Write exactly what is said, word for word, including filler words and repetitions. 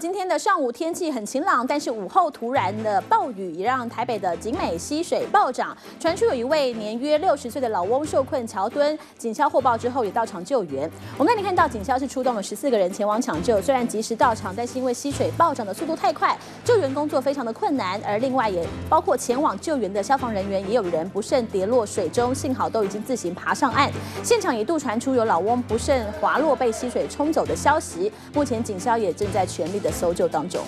今天的上午天气很晴朗，但是午后突然的暴雨也让台北的景美溪水暴涨，传出有一位年约六十岁的老翁受困桥墩，警消获报之后也到场救援。我们那里看到警消是出动了十四个人前往抢救，虽然及时到场，但是因为溪水暴涨的速度太快，救援工作非常的困难。而另外也包括前往救援的消防人员，也有人不慎跌落水中，幸好都已经自行爬上岸。现场一度传出有老翁不慎滑落被溪水冲走的消息，目前警消也正在全力的搜救当中。